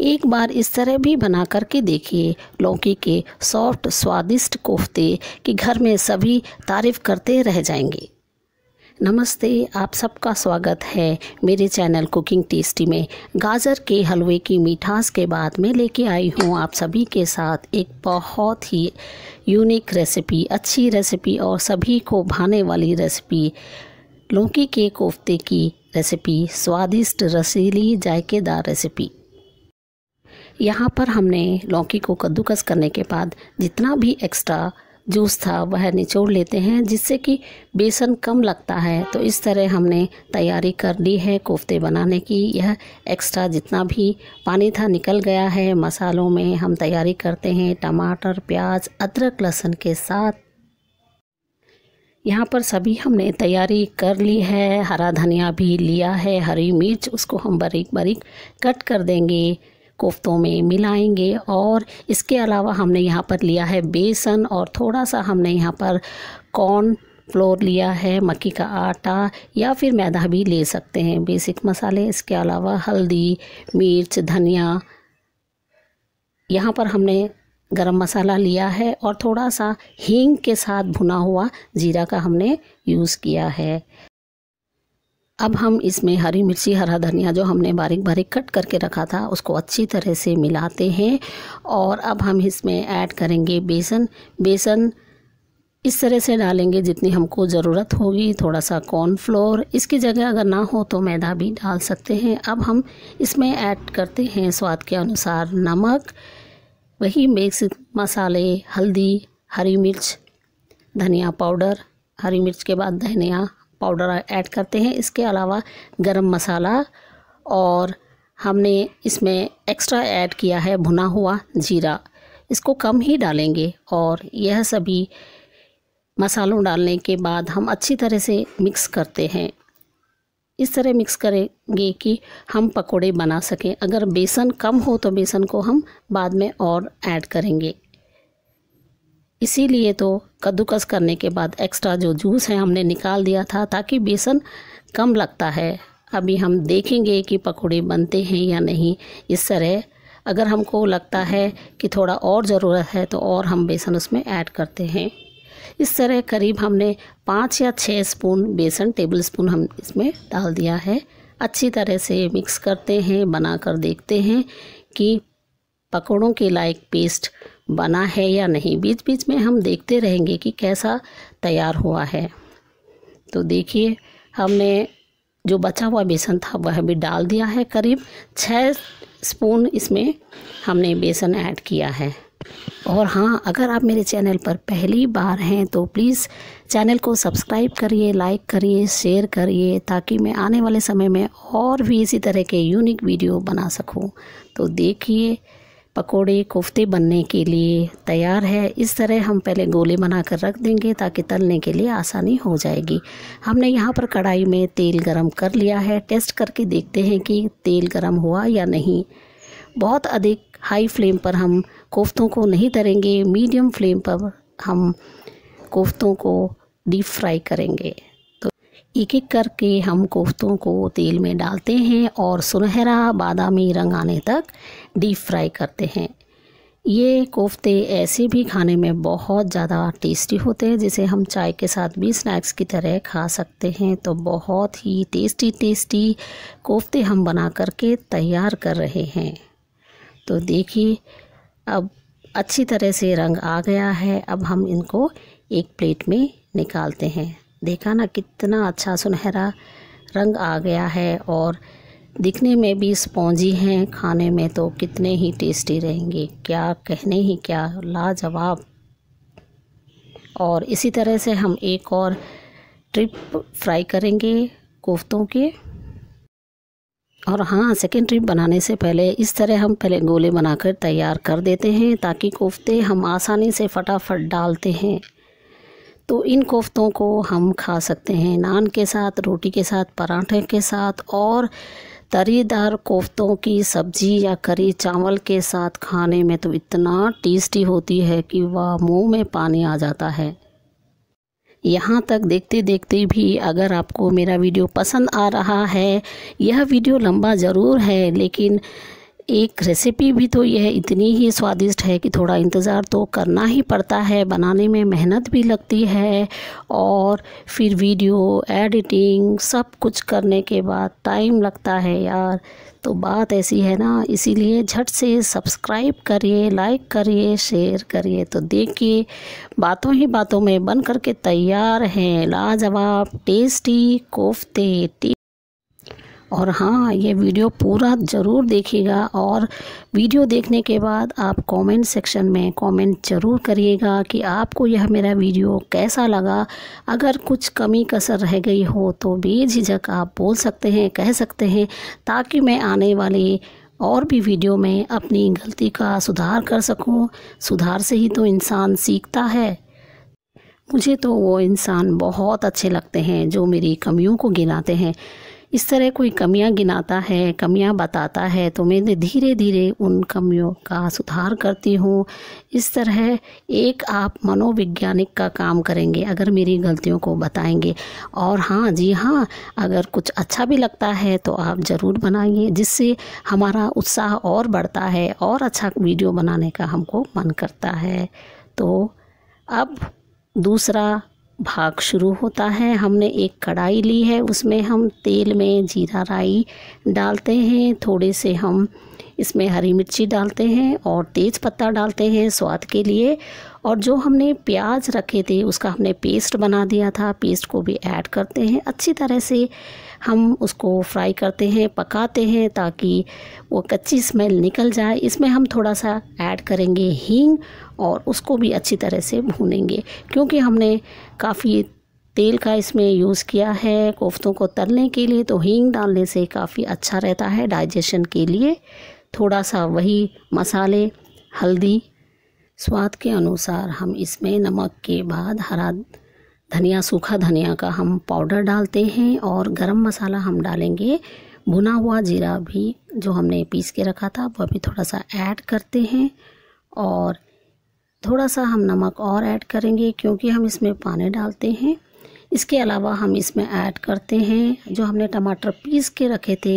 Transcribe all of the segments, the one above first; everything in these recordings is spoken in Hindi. एक बार इस तरह भी बना करके देखिए। लौकी के सॉफ्ट स्वादिष्ट कोफ्ते कि घर में सभी तारीफ करते रह जाएंगे। नमस्ते, आप सबका स्वागत है मेरे चैनल कुकिंग टेस्टी में। गाजर के हलवे की मिठास के बाद मैं लेके आई हूँ आप सभी के साथ एक बहुत ही यूनिक रेसिपी, अच्छी रेसिपी और सभी को भाने वाली रेसिपी, लौकी के कोफ्ते की रेसिपी, स्वादिष्ट रसीली जायकेदार रेसिपी। यहाँ पर हमने लौकी को कद्दूकस करने के बाद जितना भी एक्स्ट्रा जूस था वह निचोड़ लेते हैं, जिससे कि बेसन कम लगता है। तो इस तरह हमने तैयारी कर ली है कोफ्ते बनाने की। यह एक्स्ट्रा जितना भी पानी था निकल गया है। मसालों में हम तैयारी करते हैं टमाटर, प्याज, अदरक, लहसुन के साथ। यहाँ पर सभी हमने तैयारी कर ली है। हरा धनिया भी लिया है, हरी मिर्च, उसको हम बारीक बारीक कट कर देंगे, कोफ्तों में मिलाएंगे। और इसके अलावा हमने यहाँ पर लिया है बेसन और थोड़ा सा हमने यहाँ पर कॉर्न फ्लोर लिया है, मक्की का आटा या फिर मैदा भी ले सकते हैं, बेसिक मसाले। इसके अलावा हल्दी, मिर्च, धनिया, यहाँ पर हमने गरम मसाला लिया है और थोड़ा सा हींग के साथ भुना हुआ जीरा का हमने यूज़ किया है। अब हम इसमें हरी मिर्ची, हरा धनिया जो हमने बारीक बारीक कट करके रखा था उसको अच्छी तरह से मिलाते हैं। और अब हम इसमें ऐड करेंगे बेसन। बेसन इस तरह से डालेंगे जितनी हमको ज़रूरत होगी। थोड़ा सा कॉर्नफ्लोर, इसकी जगह अगर ना हो तो मैदा भी डाल सकते हैं। अब हम इसमें ऐड करते हैं स्वाद के अनुसार नमक, वही मिक्स मसाले, हल्दी, हरी मिर्च, धनिया पाउडर, हरी मिर्च के बाद धनिया पाउडर ऐड करते हैं। इसके अलावा गरम मसाला और हमने इसमें एक्स्ट्रा ऐड किया है भुना हुआ जीरा, इसको कम ही डालेंगे। और यह सभी मसालों डालने के बाद हम अच्छी तरह से मिक्स करते हैं। इस तरह मिक्स करेंगे कि हम पकोड़े बना सकें। अगर बेसन कम हो तो बेसन को हम बाद में और ऐड करेंगे, इसीलिए तो कद्दूकस करने के बाद एक्स्ट्रा जो जूस है हमने निकाल दिया था ताकि बेसन कम लगता है। अभी हम देखेंगे कि पकोड़े बनते हैं या नहीं। इस तरह अगर हमको लगता है कि थोड़ा और ज़रूरत है तो और हम बेसन उसमें ऐड करते हैं। इस तरह करीब हमने 5 या 6 स्पून बेसन, टेबल स्पून हम इसमें डाल दिया है। अच्छी तरह से मिक्स करते हैं, बना कर देखते हैं कि पकौड़ों के लायक पेस्ट बना है या नहीं। बीच बीच में हम देखते रहेंगे कि कैसा तैयार हुआ है। तो देखिए हमने जो बचा हुआ बेसन था वह भी डाल दिया है। करीब 6 स्पून इसमें हमने बेसन ऐड किया है। और हाँ, अगर आप मेरे चैनल पर पहली बार हैं तो प्लीज़ चैनल को सब्सक्राइब करिए, लाइक करिए, शेयर करिए, ताकि मैं आने वाले समय में और भी इसी तरह के यूनिक वीडियो बना सकूं। तो देखिए पकोड़े, कोफ्ते बनने के लिए तैयार है। इस तरह हम पहले गोले बना कर रख देंगे ताकि तलने के लिए आसानी हो जाएगी। हमने यहाँ पर कढ़ाई में तेल गरम कर लिया है। टेस्ट करके देखते हैं कि तेल गरम हुआ या नहीं। बहुत अधिक हाई फ्लेम पर हम कोफ्तों को नहीं तलेंगे, मीडियम फ्लेम पर हम कोफ्तों को डीप फ्राई करेंगे। एक एक करके हम कोफ्तों को तेल में डालते हैं और सुनहरा बादामी रंग आने तक डीप फ्राई करते हैं। ये कोफ्ते ऐसे भी खाने में बहुत ज़्यादा टेस्टी होते हैं, जिसे हम चाय के साथ भी स्नैक्स की तरह खा सकते हैं। तो बहुत ही टेस्टी टेस्टी कोफ्ते हम बना करके तैयार कर रहे हैं। तो देखिए अब अच्छी तरह से रंग आ गया है। अब हम इनको एक प्लेट में निकालते हैं। देखा ना कितना अच्छा सुनहरा रंग आ गया है और दिखने में भी स्पॉन्जी हैं, खाने में तो कितने ही टेस्टी रहेंगे, क्या कहने ही क्या, लाजवाब। और इसी तरह से हम एक और ट्रिप फ्राई करेंगे कोफ्तों के। और हाँ, सेकेंड ट्रिप बनाने से पहले इस तरह हम पहले गोले बनाकर तैयार कर देते हैं ताकि कोफ्ते हम आसानी से फटाफट डालते हैं। तो इन कोफ्तों को हम खा सकते हैं नान के साथ, रोटी के साथ, पराठे के साथ और तरीदार कोफ्तों की सब्जी या करी चावल के साथ। खाने में तो इतना टेस्टी होती है कि वाह, मुंह में पानी आ जाता है। यहाँ तक देखते देखते भी अगर आपको मेरा वीडियो पसंद आ रहा है, यह वीडियो लंबा ज़रूर है लेकिन एक रेसिपी भी तो यह इतनी ही स्वादिष्ट है कि थोड़ा इंतज़ार तो करना ही पड़ता है, बनाने में मेहनत भी लगती है और फिर वीडियो एडिटिंग सब कुछ करने के बाद टाइम लगता है यार। तो बात ऐसी है ना, इसीलिए झट से सब्सक्राइब करिए, लाइक करिए, शेयर करिए। तो देखिए बातों ही बातों में बन करके तैयार हैं लाजवाब टेस्टी कोफ्ते। और हाँ, ये वीडियो पूरा ज़रूर देखिएगा और वीडियो देखने के बाद आप कमेंट सेक्शन में कमेंट ज़रूर करिएगा कि आपको यह मेरा वीडियो कैसा लगा। अगर कुछ कमी कसर रह गई हो तो बेझिझक आप बोल सकते हैं, कह सकते हैं, ताकि मैं आने वाले और भी वीडियो में अपनी गलती का सुधार कर सकूं। सुधार से ही तो इंसान सीखता है। मुझे तो वो इंसान बहुत अच्छे लगते हैं जो मेरी कमियों को गिनाते हैं। इस तरह कोई कमियां गिनाता है, कमियां बताता है, तो मैं धीरे धीरे उन कमियों का सुधार करती हूँ। इस तरह एक आप मनोवैज्ञानिक का काम करेंगे अगर मेरी गलतियों को बताएंगे। और हाँ जी हाँ, अगर कुछ अच्छा भी लगता है तो आप ज़रूर बनाइए, जिससे हमारा उत्साह और बढ़ता है और अच्छा वीडियो बनाने का हमको मन करता है। तो अब दूसरा भाग शुरू होता है। हमने एक कढ़ाई ली है, उसमें हम तेल में जीरा राई डालते हैं, थोड़े से हम इसमें हरी मिर्ची डालते हैं और तेज पत्ता डालते हैं स्वाद के लिए। और जो हमने प्याज रखे थे उसका हमने पेस्ट बना दिया था, पेस्ट को भी ऐड करते हैं। अच्छी तरह से हम उसको फ्राई करते हैं, पकाते हैं ताकि वो कच्ची स्मेल निकल जाए। इसमें हम थोड़ा सा ऐड करेंगे हींग और उसको भी अच्छी तरह से भूनेंगे, क्योंकि हमने काफ़ी तेल का इसमें यूज़ किया है कोफ्तों को तलने के लिए, तो हींग डालने से काफ़ी अच्छा रहता है डाइजेशन के लिए। थोड़ा सा वही मसाले, हल्दी स्वाद के अनुसार, हम इसमें नमक के बाद हरा धनिया, सूखा धनिया का हम पाउडर डालते हैं और गरम मसाला हम डालेंगे। भुना हुआ जीरा भी जो हमने पीस के रखा था वह भी थोड़ा सा ऐड करते हैं और थोड़ा सा हम नमक और ऐड करेंगे क्योंकि हम इसमें पानी डालते हैं। इसके अलावा हम इसमें ऐड करते हैं जो हमने टमाटर पीस के रखे थे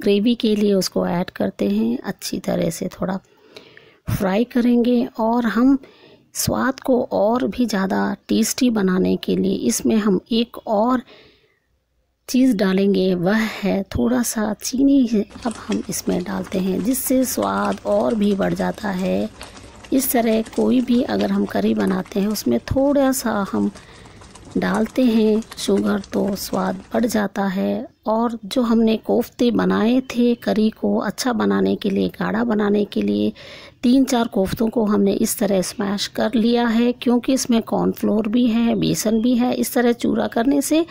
ग्रेवी के लिए, उसको ऐड करते हैं। अच्छी तरह से थोड़ा फ्राई करेंगे और हम स्वाद को और भी ज़्यादा टेस्टी बनाने के लिए इसमें हम एक और चीज़ डालेंगे, वह है थोड़ा सा चीनी। अब हम इसमें डालते हैं जिससे स्वाद और भी बढ़ जाता है। इस तरह कोई भी अगर हम करी बनाते हैं उसमें थोड़ा सा हम डालते हैं शुगर तो स्वाद बढ़ जाता है। और जो हमने कोफ्ते बनाए थे करी को अच्छा बनाने के लिए, गाढ़ा बनाने के लिए, 3-4 कोफ्तों को हमने इस तरह स्मैश कर लिया है क्योंकि इसमें कॉर्नफ्लोर भी है, बेसन भी है। इस तरह चूरा करने से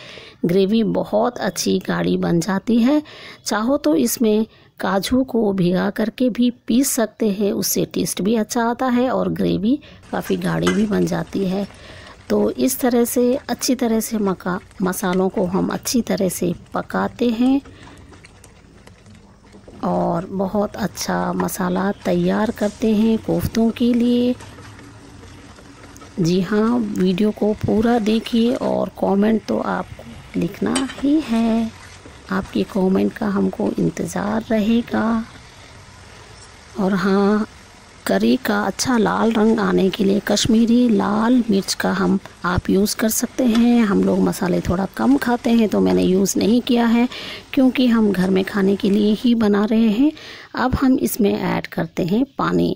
ग्रेवी बहुत अच्छी गाढ़ी बन जाती है। चाहो तो इसमें काजू को भिगा करके भी पीस सकते हैं, उससे टेस्ट भी अच्छा आता है और ग्रेवी काफ़ी गाढ़ी भी बन जाती है। तो इस तरह से अच्छी तरह से मसालों को हम अच्छी तरह से पकाते हैं और बहुत अच्छा मसाला तैयार करते हैं कोफ्तों के लिए। जी हाँ, वीडियो को पूरा देखिए और कमेंट तो आपको लिखना ही है, आपके कमेंट का हमको इंतज़ार रहेगा। और हाँ, करी का अच्छा लाल रंग आने के लिए कश्मीरी लाल मिर्च का हम आप यूज़ कर सकते हैं। हम लोग मसाले थोड़ा कम खाते हैं तो मैंने यूज़ नहीं किया है क्योंकि हम घर में खाने के लिए ही बना रहे हैं। अब हम इसमें ऐड करते हैं पानी।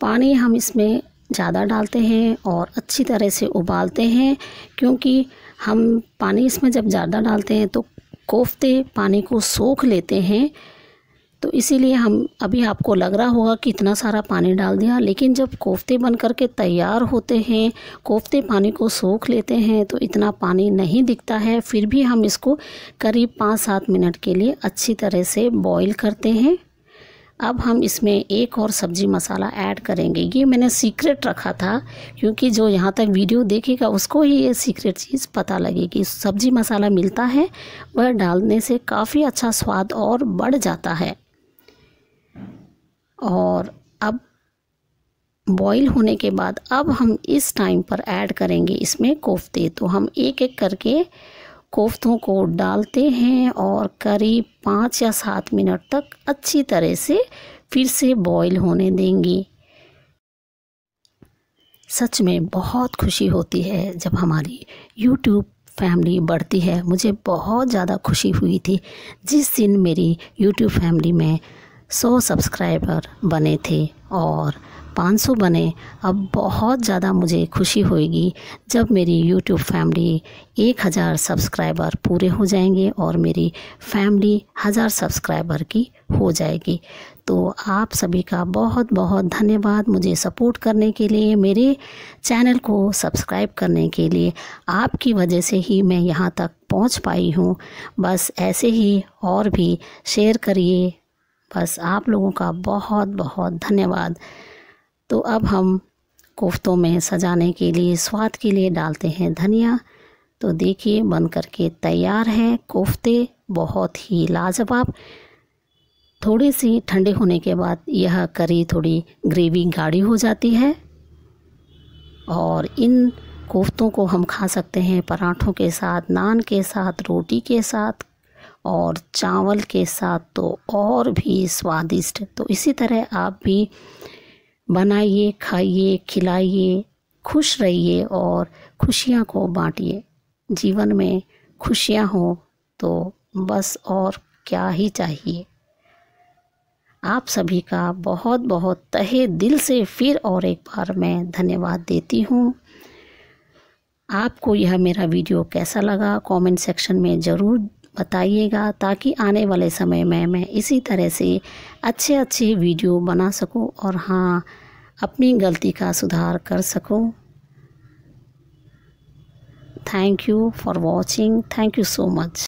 पानी हम इसमें ज़्यादा डालते हैं और अच्छी तरह से उबालते हैं क्योंकि हम पानी इसमें जब ज़्यादा डालते हैं तो कोफ्ते पानी को सोख लेते हैं। तो इसीलिए हम अभी आपको लग रहा होगा कि इतना सारा पानी डाल दिया, लेकिन जब कोफ्ते बन कर के तैयार होते हैं, कोफ्ते पानी को सोख लेते हैं तो इतना पानी नहीं दिखता है। फिर भी हम इसको करीब 5-7 मिनट के लिए अच्छी तरह से बॉईल करते हैं। अब हम इसमें एक और सब्ज़ी मसाला ऐड करेंगे। ये मैंने सीक्रेट रखा था क्योंकि जो यहाँ तक वीडियो देखेगा उसको ही ये सीक्रेट चीज़ पता लगेगी। सब्ज़ी मसाला मिलता है, वह डालने से काफ़ी अच्छा स्वाद और बढ़ जाता है। और अब बॉईल होने के बाद अब हम इस टाइम पर ऐड करेंगे इसमें कोफ्ते। तो हम एक एक करके कोफ्तों को डालते हैं और करीब 5 या 7 मिनट तक अच्छी तरह से फिर से बॉईल होने देंगे। सच में बहुत खुशी होती है जब हमारी YouTube फैमिली बढ़ती है। मुझे बहुत ज़्यादा खुशी हुई थी जिस दिन मेरी YouTube फैमिली में 100 सब्सक्राइबर बने थे और 500 बने। अब बहुत ज़्यादा मुझे खुशी होगी जब मेरी YouTube फैमिली 1000 सब्सक्राइबर पूरे हो जाएंगे और मेरी फैमिली 1000 सब्सक्राइबर की हो जाएगी। तो आप सभी का बहुत बहुत धन्यवाद मुझे सपोर्ट करने के लिए, मेरे चैनल को सब्सक्राइब करने के लिए। आपकी वजह से ही मैं यहाँ तक पहुँच पाई हूँ। बस ऐसे ही और भी शेयर करिए। बस आप लोगों का बहुत बहुत धन्यवाद। तो अब हम कोफ्तों में सजाने के लिए, स्वाद के लिए डालते हैं धनिया। तो देखिए बन करके तैयार है कोफ्ते, बहुत ही लाजवाब। थोड़े से ठंडे होने के बाद यह करी थोड़ी ग्रेवी गाढ़ी हो जाती है और इन कोफ्तों को हम खा सकते हैं पराठों के साथ, नान के साथ, रोटी के साथ और चावल के साथ, तो और भी स्वादिष्ट। तो इसी तरह आप भी बनाइए, खाइए, खिलाइए, खुश रहिए और खुशियाँ को बांटिए। जीवन में खुशियाँ हो तो बस और क्या ही चाहिए। आप सभी का बहुत बहुत तहे दिल से फिर और एक बार मैं धन्यवाद देती हूँ। आपको यह मेरा वीडियो कैसा लगा कमेंट सेक्शन में ज़रूर बताइएगा, ताकि आने वाले समय में मैं इसी तरह से अच्छे अच्छे वीडियो बना सकूं और हाँ, अपनी गलती का सुधार कर सकूं। Thank you for watching, thank you so much.